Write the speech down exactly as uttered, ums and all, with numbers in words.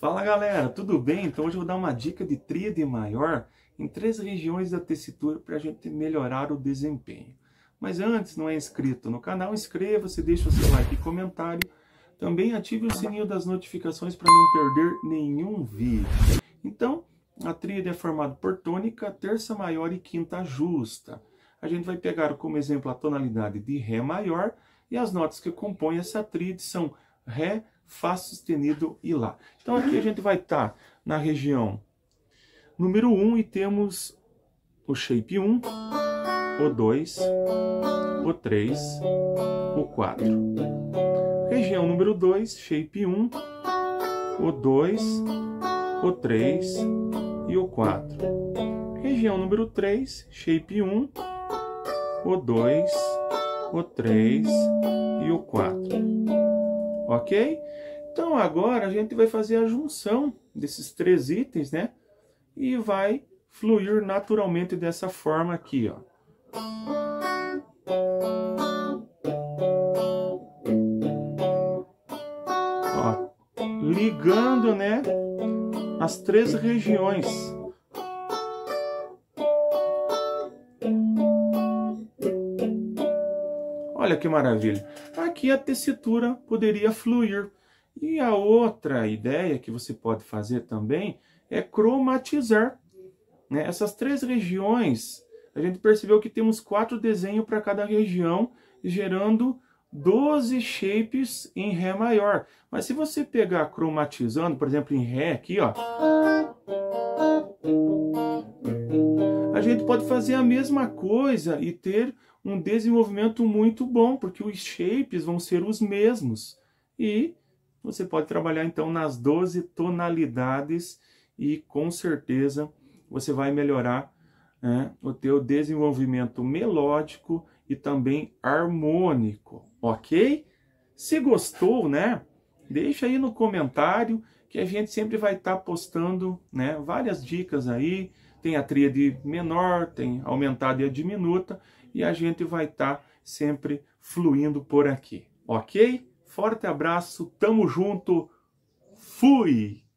Fala galera, tudo bem? Então hoje eu vou dar uma dica de tríade maior em três regiões da tessitura para a gente melhorar o desempenho. Mas antes, não é inscrito no canal, inscreva-se, deixa o seu like e comentário. Também ative o sininho das notificações para não perder nenhum vídeo. Então, a tríade é formada por tônica, terça maior e quinta justa. A gente vai pegar como exemplo a tonalidade de Ré maior e as notas que compõem essa tríade são Ré, Fá sustenido e Lá. Então aqui a gente vai estar tá na região número um e temos o shape um, o dois, o três, o quatro. Região número dois, shape um, o dois, o três e o quatro. Região número três, shape um, o dois, o três e o quatro. Ok? Então agora a gente vai fazer a junção desses três itens, né? E vai fluir naturalmente dessa forma aqui, ó. Ó, ligando, né, as três regiões. Olha que maravilha! Aqui a tessitura poderia fluir. E a outra ideia que você pode fazer também é cromatizar, né? Essas três regiões, a gente percebeu que temos quatro desenhos para cada região, gerando doze shapes em Ré maior. Mas se você pegar cromatizando, por exemplo, em Ré aqui, ó, a gente pode fazer a mesma coisa e ter um desenvolvimento muito bom, porque os shapes vão ser os mesmos. E você pode trabalhar então nas doze tonalidades e com certeza você vai melhorar, né, o teu desenvolvimento melódico e também harmônico, ok? Se gostou, né? Deixa aí no comentário que a gente sempre vai estar tá postando, né, várias dicas aí. Tem a tríade menor, tem aumentada e a diminuta, e a gente vai estar tá sempre fluindo por aqui, ok? Forte abraço, tamo junto, fui!